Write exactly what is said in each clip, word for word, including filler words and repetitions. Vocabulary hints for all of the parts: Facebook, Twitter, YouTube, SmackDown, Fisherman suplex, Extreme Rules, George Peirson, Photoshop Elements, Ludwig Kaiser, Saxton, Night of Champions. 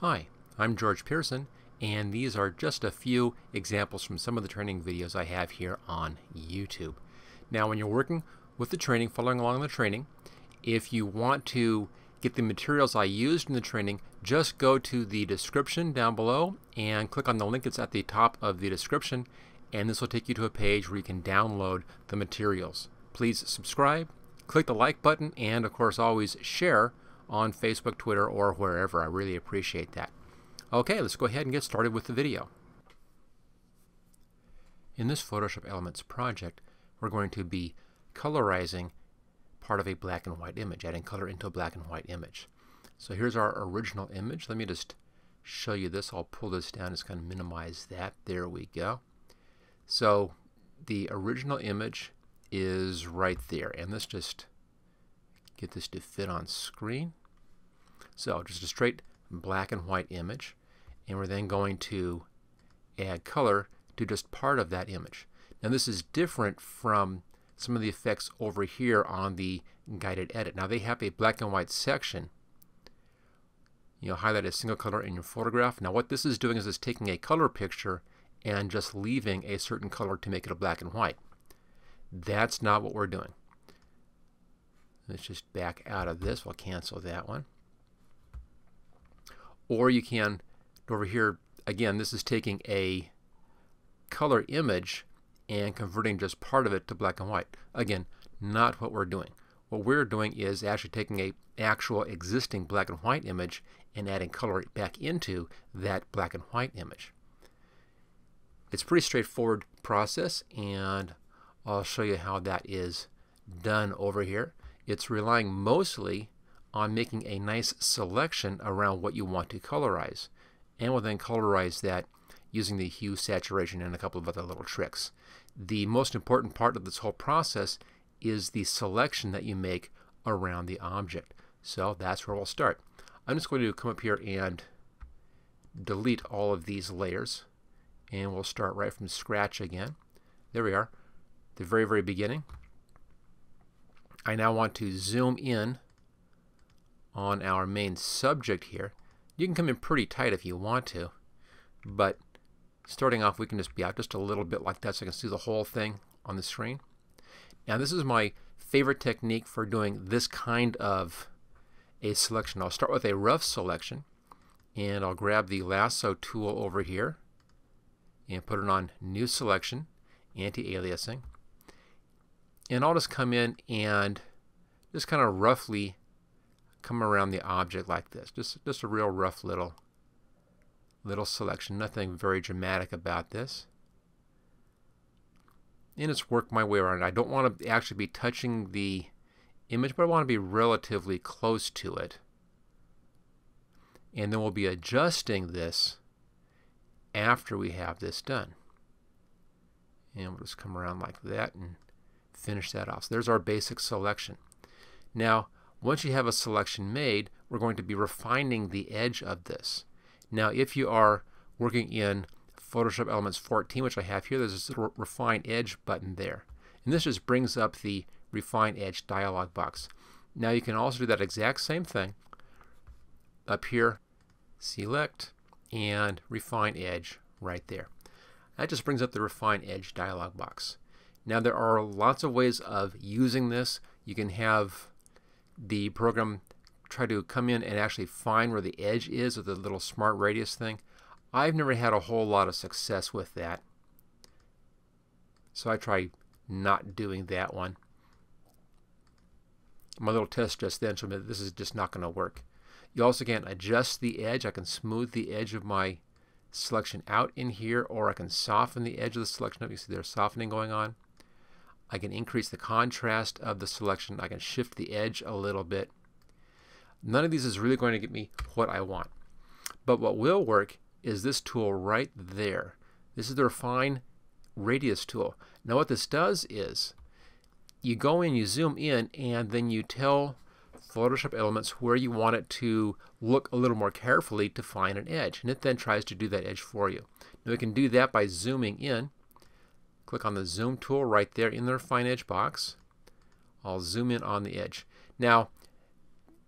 Hi, I'm George Peirson, and these are just a few examples from some of the training videos I have here on YouTube. Now, when you're working with the training, following along the training, if you want to get the materials I used in the training, just go to the description down below and click on the link that's at the top of the description, and this will take you to a page where you can download the materials. Please subscribe, click the like button, and of course always share on Facebook, Twitter, or wherever. I really appreciate that. Okay, let's go ahead and get started with the video. In this Photoshop Elements project, we're going to be colorizing part of a black and white image, adding color into a black and white image. So here's our original image. Let me just show you this. I'll pull this down, just kind of minimize that. There we go. So the original image is right there, and let's just get this to fit on screen. So just a straight black and white image, and we're then going to add color to just part of that image. Now this is different from some of the effects over here on the guided edit. Now they have a black and white section. You'll highlight a single color in your photograph. Now what this is doing is it's taking a color picture and just leaving a certain color to make it a black and white. That's not what we're doing. Let's just back out of this. We'll cancel that one. Or you can, over here, again, this is taking a color image and converting just part of it to black and white. Again, not what we're doing. What we're doing is actually taking a actual existing black and white image and adding color back into that black and white image. It's a pretty straightforward process, and I'll show you how that is done over here. It's relying mostly on making a nice selection around what you want to colorize. And we'll then colorize that using the hue, saturation, and a couple of other little tricks. The most important part of this whole process is the selection that you make around the object. So that's where we'll start. I'm just going to come up here and delete all of these layers. And we'll start right from scratch again. There we are, the very, very beginning. I now want to zoom in on our main subject here. You can come in pretty tight if you want to, but starting off we can just be out just a little bit like that so I can see the whole thing on the screen. Now this is my favorite technique for doing this kind of a selection. I'll start with a rough selection, and I'll grab the lasso tool over here and put it on new selection, anti-aliasing. And I'll just come in and just kind of roughly come around the object like this. Just, just a real rough little, little selection. Nothing very dramatic about this. And it's worked my way around. I don't want to actually be touching the image, but I want to be relatively close to it. And then we'll be adjusting this after we have this done. And we'll just come around like that and finish that off. So there's our basic selection. Now once you have a selection made, we're going to be refining the edge of this. Now if you are working in Photoshop Elements fourteen, which I have here, there's this little refine edge button there, and this just brings up the refine edge dialog box. Now you can also do that exact same thing up here, select and refine edge right there. That just brings up the refine edge dialog box. Now there are lots of ways of using this. You can have the program try to come in and actually find where the edge is with the little smart radius thing. I've never had a whole lot of success with that, so I try not doing that one. My little test just then showed me that this is just not going to work. You also can adjust the edge. I can smooth the edge of my selection out in here, or I can soften the edge of the selection up. You see there's softening going on. I can increase the contrast of the selection. I can shift the edge a little bit. None of these is really going to get me what I want. But what will work is this tool right there. This is the Refine Radius tool. Now what this does is you go in, you zoom in, and then you tell Photoshop Elements where you want it to look a little more carefully to find an edge. And it then tries to do that edge for you. Now we can do that by zooming in. Click on the zoom tool right there in the refine edge box. I'll zoom in on the edge. Now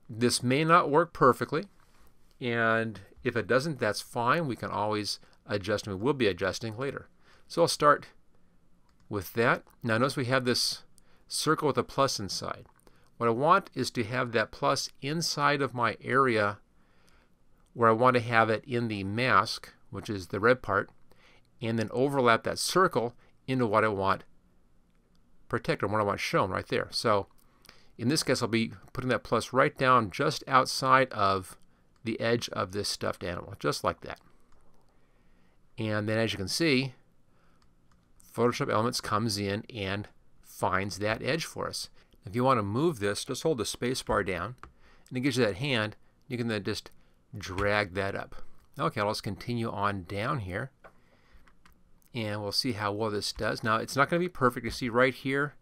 this may not work perfectly, and If it doesn't, that's fine. We can always adjust, and we will be adjusting later. So I'll start with that. Now notice we have this circle with a plus inside. What I want is to have that plus inside of my area where I want to have it in the mask, which is the red part, and then overlap that circle into what I want protected, what I want shown right there. So in this case, I'll be putting that plus right down just outside of the edge of this stuffed animal, just like that. And then as you can see, Photoshop Elements comes in and finds that edge for us. If you want to move this, just hold the space bar down, and it gives you that hand. You can then just drag that up. Okay, let's continue on down here, and we'll see how well this does. Now, it's not going to be perfect. You see right here,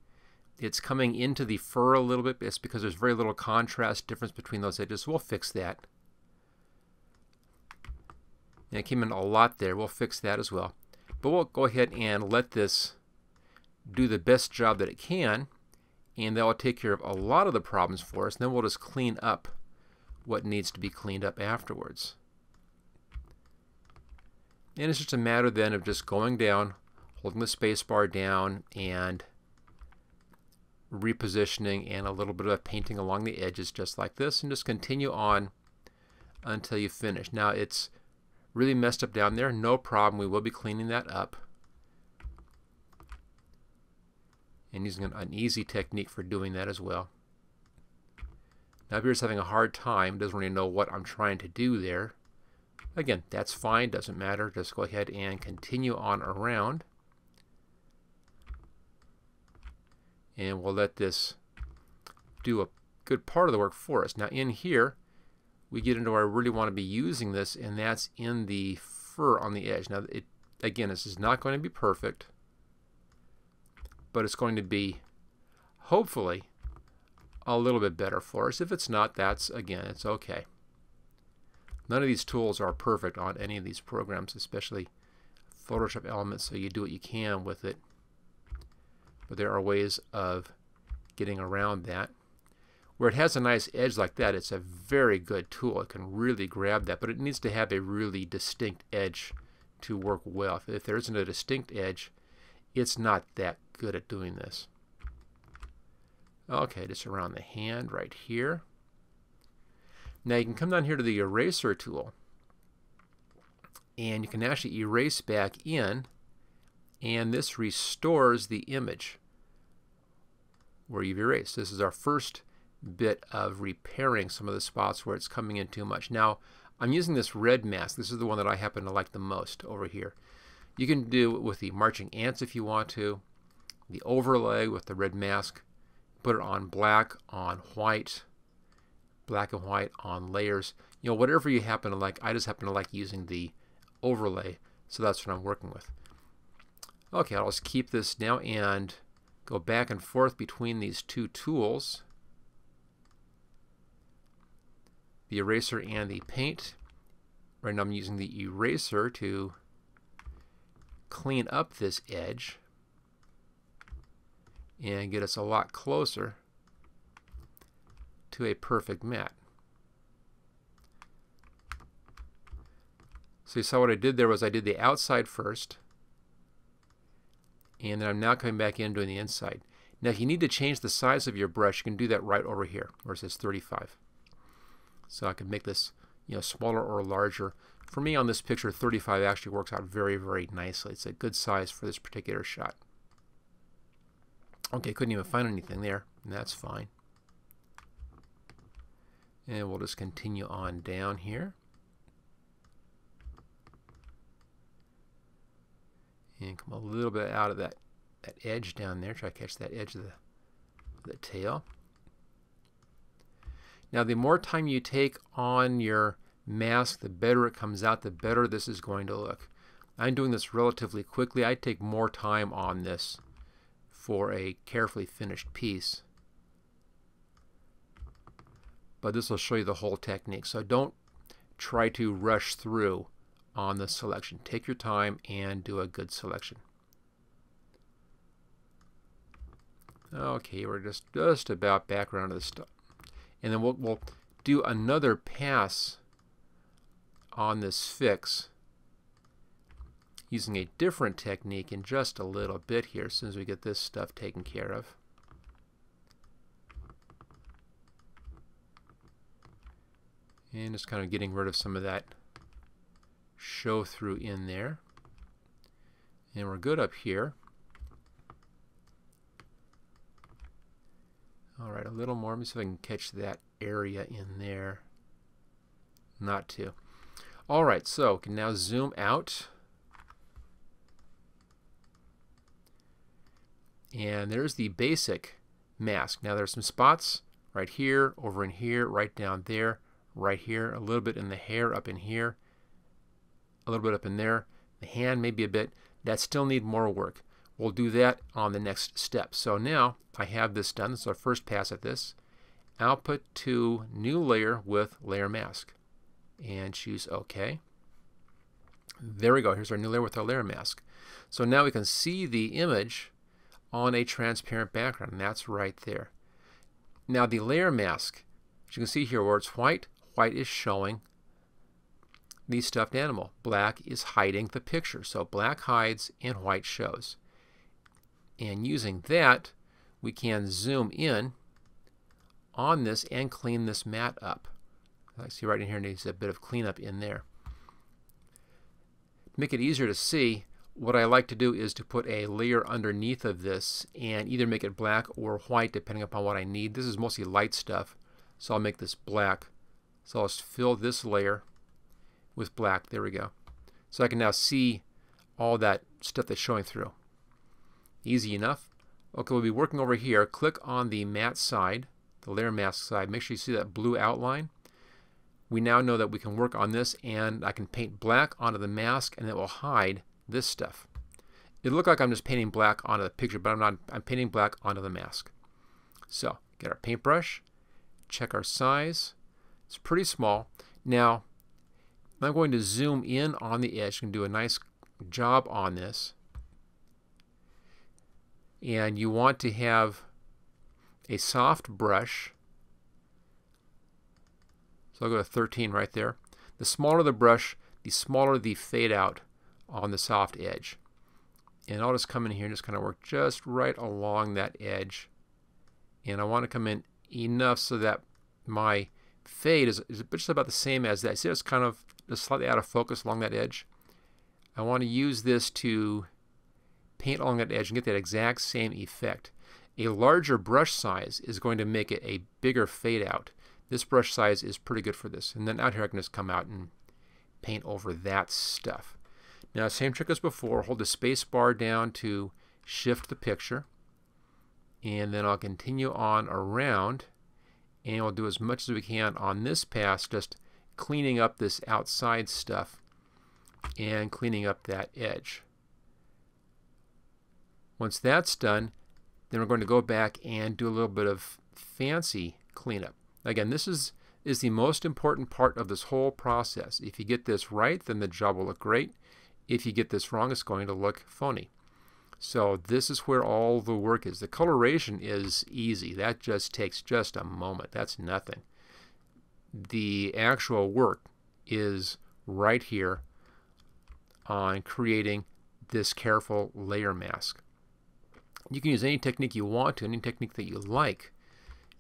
it's coming into the fur a little bit. It's because there's very little contrast difference between those edges. We'll fix that. And it came in a lot there. We'll fix that as well. But we'll go ahead and let this do the best job that it can, and that will take care of a lot of the problems for us. And then we'll just clean up what needs to be cleaned up afterwards. And it's just a matter then of just going down, holding the space bar down, and repositioning, and a little bit of painting along the edges just like this, and just continue on until you finish. Now it's really messed up down there. No problem. We will be cleaning that up and using an, an easy technique for doing that as well. Now if you're just having a hard time, doesn't really know what I'm trying to do there, again, that's fine. Doesn't matter. Just go ahead and continue on around, and we'll let this do a good part of the work for us. Now in here, we get into where I really want to be using this, and that's in the fur on the edge. Now, it, again, this is not going to be perfect, but it's going to be, hopefully, a little bit better for us. If it's not, that's, again, it's okay. None of these tools are perfect on any of these programs, especially Photoshop Elements, so you do what you can with it. But there are ways of getting around that. Where it has a nice edge like that, it's a very good tool. It can really grab that, but it needs to have a really distinct edge to work well. If, if there isn't a distinct edge, it's not that good at doing this. Okay, just around the hand right here. Now you can come down here to the eraser tool, and you can actually erase back in, and this restores the image where you've erased. This is our first bit of repairing some of the spots where it's coming in too much. Now I'm using this red mask. This is the one that I happen to like the most over here. You can do it with the marching ants if you want to, the overlay with the red mask, put it on black, on white, black and white, on layers, you know, whatever you happen to like. I just happen to like using the overlay, so that's what I'm working with. Okay, I'll just keep this now and go back and forth between these two tools, the eraser and the paint. Right now I'm using the eraser to clean up this edge and get us a lot closer to a perfect mat. So you saw what I did there was I did the outside first, and then I'm now coming back in doing the inside. Now if you need to change the size of your brush, you can do that right over here where it says thirty-five. So I can make this, you know, smaller or larger. For me on this picture, thirty-five actually works out very, very nicely. It's a good size for this particular shot. Okay, couldn't even find anything there, and that's fine. And we'll just continue on down here. And come a little bit out of that, that edge down there. Try to catch that edge of the, the tail. Now the more time you take on your mask, the better it comes out, the better this is going to look. I'm doing this relatively quickly. I take more time on this for a carefully finished piece. But this will show you the whole technique. So don't try to rush through on the selection. Take your time and do a good selection. Okay, we're just, just about back around to the stuff. And then we'll, we'll do another pass on this fix using a different technique in just a little bit here as soon as we get this stuff taken care of. And just kind of getting rid of some of that show through in there. And we're good up here. Alright, a little more. Let me see if I can catch that area in there. Not too. Alright, so we can now zoom out. And there's the basic mask. Now there's some spots right here, over in here, right down there, right here, a little bit in the hair up in here, a little bit up in there, the hand maybe a bit. That still need more work. We'll do that on the next step. So now I have this done. This is our first pass at this. Output to new layer with layer mask. And choose OK. There we go. Here's our new layer with our layer mask. So now we can see the image on a transparent background. And that's right there. Now the layer mask, as you can see here where it's white, white is showing the stuffed animal. Black is hiding the picture. So black hides and white shows. And using that, we can zoom in on this and clean this mat up. I see right in here needs a bit of cleanup in there. Make it easier to see, what I like to do is to put a layer underneath of this and either make it black or white depending upon what I need. This is mostly light stuff, so I'll make this black. So I'll just fill this layer with black. There we go. So I can now see all that stuff that's showing through. Easy enough. Okay, we'll be working over here. Click on the matte side, the layer mask side. Make sure you see that blue outline. We now know that we can work on this, and I can paint black onto the mask, and it will hide this stuff. It looked like I'm just painting black onto the picture, but I'm not. I'm painting black onto the mask. So get our paintbrush, check our size. It's pretty small. Now I'm going to zoom in on the edge. You can do a nice job on this. And you want to have a soft brush. So I'll go to thirteen right there. The smaller the brush, the smaller the fade out on the soft edge. And I'll just come in here and just kind of work just right along that edge. And I want to come in enough so that my fade is, is just about the same as that. See, it's kind of just slightly out of focus along that edge. I want to use this to paint along that edge and get that exact same effect. A larger brush size is going to make it a bigger fade out. This brush size is pretty good for this. And then out here I can just come out and paint over that stuff. Now same trick as before, hold the space bar down to shift the picture. And then I'll continue on around, and we'll do as much as we can on this pass, just cleaning up this outside stuff and cleaning up that edge. Once that's done, then we're going to go back and do a little bit of fancy cleanup. Again, this is, is the most important part of this whole process. If you get this right, then the job will look great. If you get this wrong, it's going to look phony. So this is where all the work is. The coloration is easy. That just takes just a moment. That's nothing. The actual work is right here on creating this careful layer mask. You can use any technique you want to, any technique that you like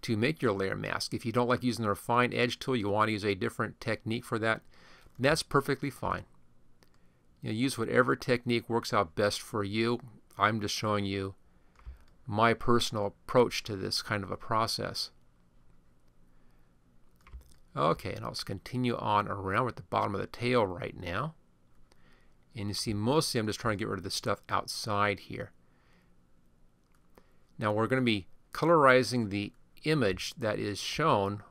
to make your layer mask. If you don't like using the Refine Edge tool, you want to use a different technique for that, that's perfectly fine. You know, use whatever technique works out best for you. I'm just showing you my personal approach to this kind of a process. Okay, and I'll just continue on around. We're at the bottom of the tail right now. And you see mostly I'm just trying to get rid of the stuff outside here. Now we're going to be colorizing the image that is shown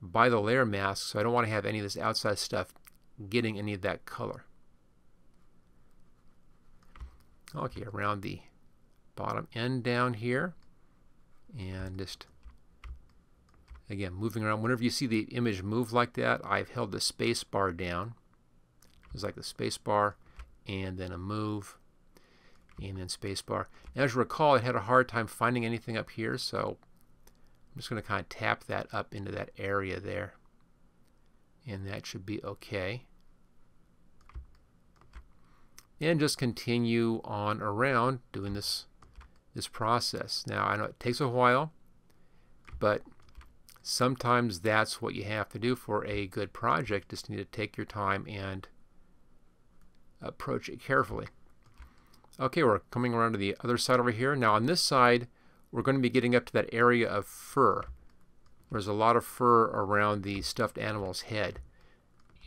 by the layer mask, so I don't want to have any of this outside stuff getting any of that color. Okay, around the bottom end down here, and just again moving around. Whenever you see the image move like that, I've held the space bar down. It's like the space bar and then a move and then space bar. Now, as you recall, it had a hard time finding anything up here, so I'm just going to kind of tap that up into that area there and that should be okay. And just continue on around doing this this process. Now I know it takes a while, but sometimes that's what you have to do for a good project. Just need to take your time and approach it carefully. Okay, we're coming around to the other side over here. Now on this side we're going to be getting up to that area of fur. There's a lot of fur around the stuffed animal's head,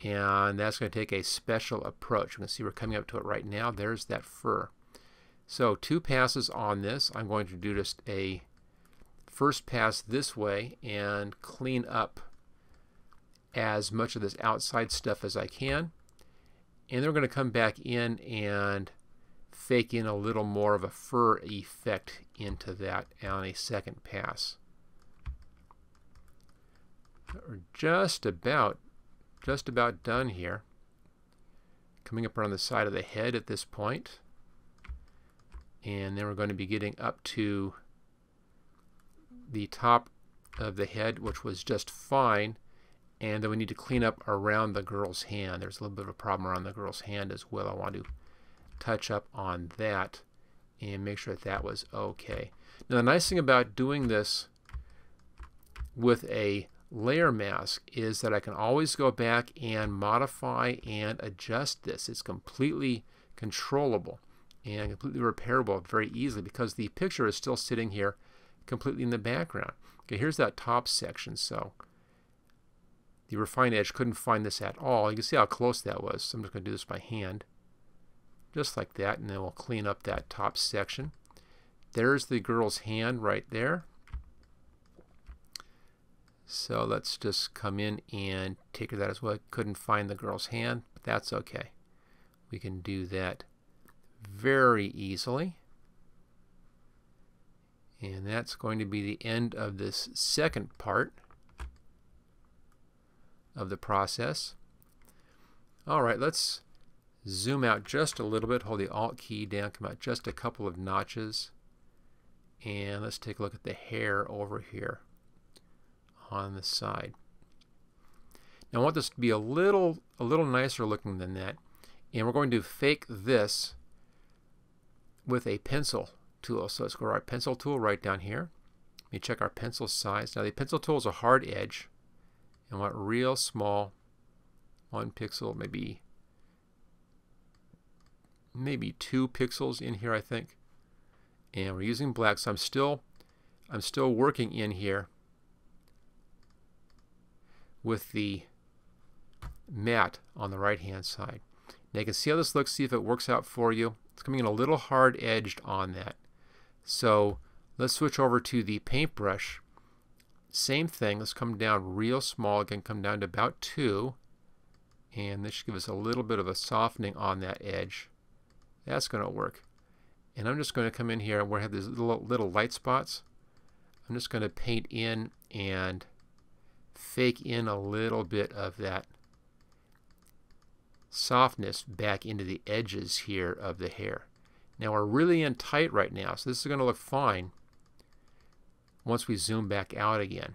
and that's going to take a special approach. You can see we're coming up to it right now. There's that fur. So two passes on this. I'm going to do just a first pass this way and clean up as much of this outside stuff as I can, and then we're going to come back in and fake in a little more of a fur effect into that on a second pass. We're just about just about done here. Coming up around the side of the head at this point, and then we're going to be getting up to the top of the head, which was just fine, and then we need to clean up around the girl's hand. There's a little bit of a problem around the girl's hand as well. I want to touch up on that and make sure that that was okay. Now the nice thing about doing this with a layer mask is that I can always go back and modify and adjust this. It's completely controllable and completely repairable very easily because the picture is still sitting here completely in the background. Okay, here's that top section. So the refined edge couldn't find this at all. You can see how close that was. So I'm just going to do this by hand, just like that, and then we'll clean up that top section. There's the girl's hand right there. So let's just come in and take care of that as well. Couldn't find the girl's hand, but that's okay. We can do that very easily. And that's going to be the end of this second part of the process. Alright, let's zoom out just a little bit. Hold the Alt key down, come out just a couple of notches, and let's take a look at the hair over here on the side. Now I want this to be a little a little nicer looking than that, and we're going to fake this with a pencil tool. So let's go to our pencil tool right down here. Let me check our pencil size. Now the pencil tool is a hard edge, and I want real small, one pixel, maybe maybe two pixels in here, I think. And we're using black, so I'm still I'm still working in here with the matte on the right hand side. Now you can see how this looks, see if it works out for you. It's coming in a little hard edged on that. So let's switch over to the paintbrush. Same thing, let's come down real small again, come down to about two, and this should give us a little bit of a softening on that edge. That's going to work. And I'm just going to come in here, and we're going to have these little, little light spots. I'm just going to paint in and fake in a little bit of that softness back into the edges here of the hair. Now we're really in tight right now, so this is going to look fine once we zoom back out again.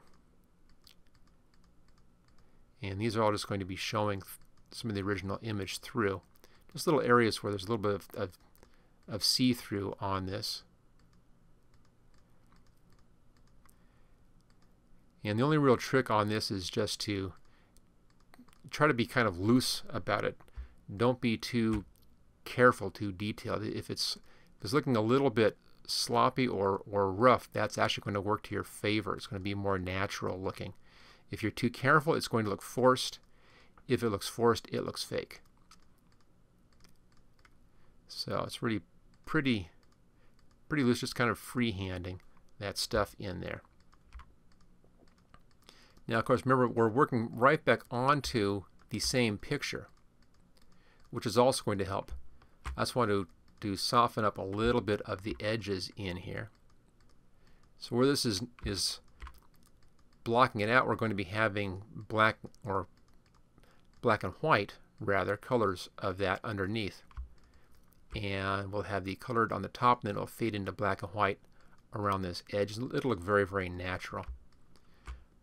And these are all just going to be showing some of the original image through. Just little areas where there's a little bit of, of, of see-through on this. And the only real trick on this is just to try to be kind of loose about it. Don't be too careful, too detailed. If it's, if it's looking a little bit sloppy or, or rough, that's actually going to work to your favor. It's going to be more natural looking. If you're too careful, it's going to look forced. If it looks forced, it looks fake. So it's really pretty, pretty loose, just kind of freehanding that stuff in there. Now, of course, remember, we're working right back onto the same picture, which is also going to help. I just want to, to soften up a little bit of the edges in here. So where this is, is blocking it out, we're going to be having black, or black and white, rather, colors of that underneath. And we'll have the colored on the top, and then it'll fade into black and white around this edge. It'll look very, very natural.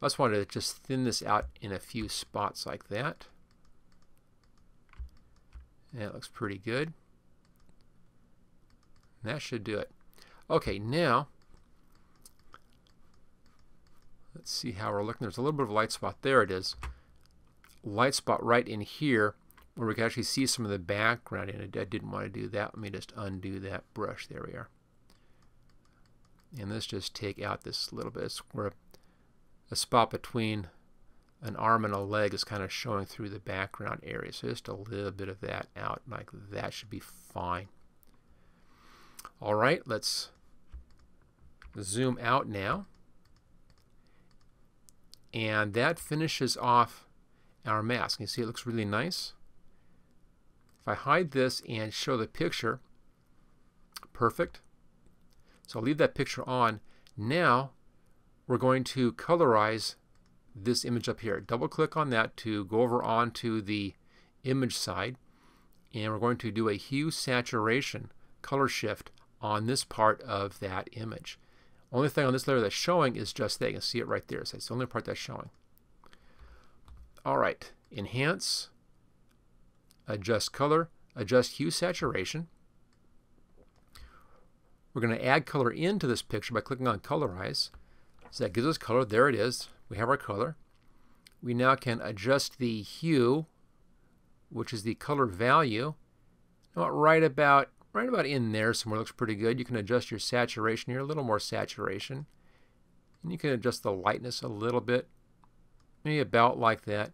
I just wanted to just thin this out in a few spots like that. That looks pretty good. That should do it. Okay, now let's see how we're looking. There's a little bit of light spot. There it is. Light spot right in here where we can actually see some of the background. And I didn't want to do that. Let me just undo that brush. There we are. And let's just take out this little bit. It's where a spot between an arm and a leg is kind of showing through the background area. So just a little bit of that out like that should be fine. All right, let's zoom out now. And that finishes off our mask. You see it looks really nice. If I hide this and show the picture, perfect. So I'll leave that picture on. Now we're going to colorize this image up here. Double click on that to go over onto the image side, and we're going to do a hue saturation color shift on this part of that image. Only thing on this layer that's showing is just that. You can see it right there. So it's the only part that's showing. Alright, enhance, adjust color, adjust hue saturation. We're going to add color into this picture by clicking on colorize. So that gives us color. There it is. We have our color. We now can adjust the hue, which is the color value. Right about right about in there somewhere. Looks pretty good. You can adjust your saturation here, a little more saturation. And you can adjust the lightness a little bit. Maybe about like that.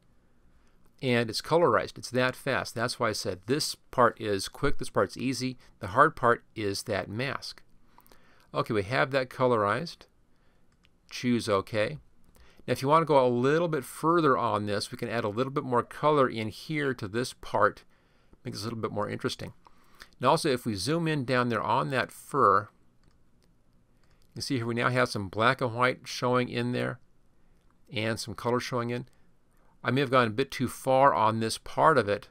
And it's colorized. It's that fast. That's why I said this part is quick. This part's easy. The hard part is that mask. Okay, we have that colorized. Choose OK. Now if you want to go a little bit further on this, we can add a little bit more color in here to this part. Make this a little bit more interesting. Now also if we zoom in down there on that fur, you can see here we now have some black and white showing in there and some color showing in. I may have gone a bit too far on this part of it.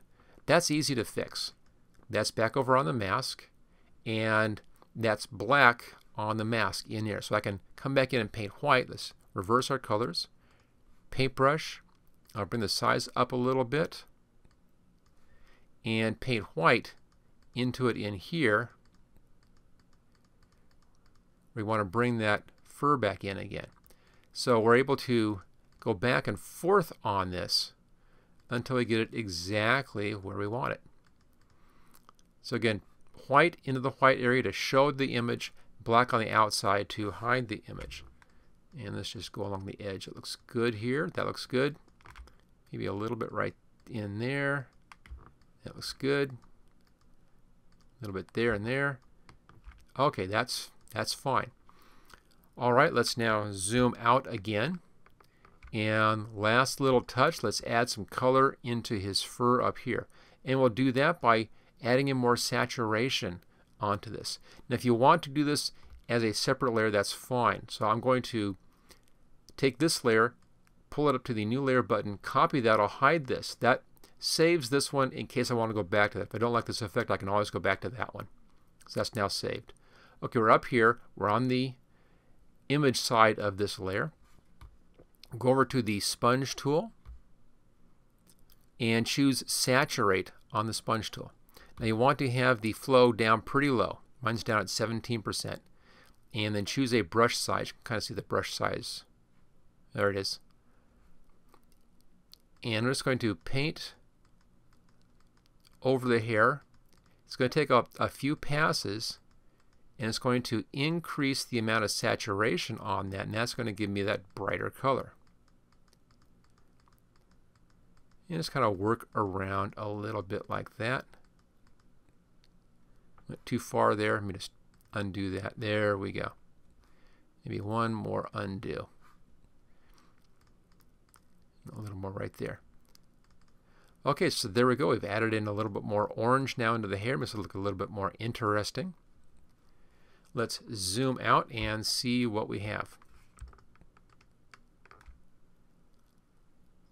That's easy to fix. That's back over on the mask, and that's black on the mask in here. So I can come back in and paint white. Let's reverse our colors. Paintbrush. I'll bring the size up a little bit and paint white into it in here. We want to bring that fur back in again. So we're able to go back and forth on this until we get it exactly where we want it. So again, white into the white area to show the image, black on the outside to hide the image. And let's just go along the edge. It looks good here. That looks good. Maybe a little bit right in there. That looks good. A little bit there and there. Okay, that's that's fine. All right, let's now zoom out again. And last little touch, let's add some color into his fur up here. And we'll do that by adding in more saturation onto this. Now if you want to do this as a separate layer, that's fine. So I'm going to take this layer, pull it up to the new layer button, copy that, I'll hide this. That saves this one in case I want to go back to that. If I don't like this effect, I can always go back to that one. So that's now saved. Okay, we're up here. We're on the image side of this layer. Go over to the sponge tool and choose saturate on the sponge tool. Now you want to have the flow down pretty low. Mine's down at seventeen percent. And then choose a brush size. You can kind of see the brush size. There it is. And we're just going to paint over the hair. It's going to take up a few passes, and it's going to increase the amount of saturation on that, and that's going to give me that brighter color. And just kind of work around a little bit like that. Went too far there. Let me just undo that. There we go. Maybe one more undo. A little more right there. Okay, so there we go. We've added in a little bit more orange now into the hair. Makes it look a little bit more interesting. Let's zoom out and see what we have.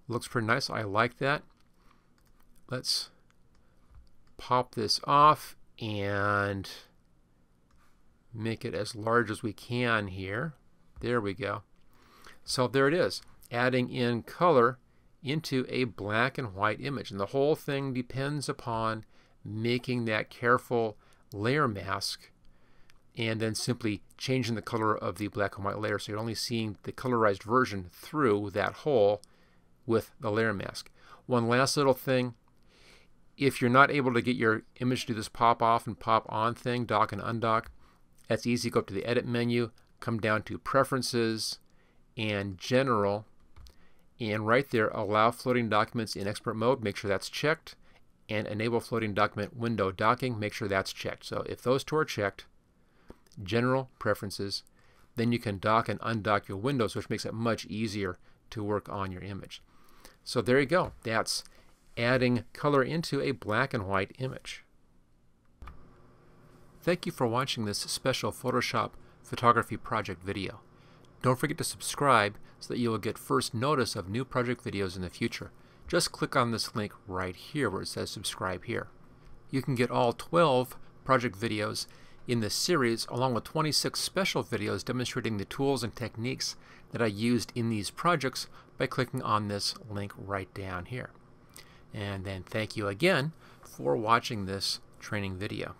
Looks pretty nice. I like that. Let's pop this off and make it as large as we can here. There we go. So there it is. adding in color into a black and white image. And the whole thing depends upon making that careful layer mask and then simply changing the color of the black and white layer, so you're only seeing the colorized version through that hole with the layer mask. One last little thing. If you're not able to get your image to do this pop off and pop on thing, dock and undock, that's easy. Go up to the Edit menu, come down to Preferences and General, and right there, Allow Floating Documents in Export Mode, make sure that's checked, and Enable Floating Document Window Docking, make sure that's checked. So if those two are checked, General, Preferences, then you can dock and undock your windows, which makes it much easier to work on your image. So there you go. That's adding color into a black and white image. Thank you for watching this special Photoshop photography project video. Don't forget to subscribe so that you will get first notice of new project videos in the future. Just click on this link right here where it says subscribe here. You can get all twelve project videos in this series, along with twenty-six special videos demonstrating the tools and techniques that I used in these projects, by clicking on this link right down here. And then thank you again for watching this training video.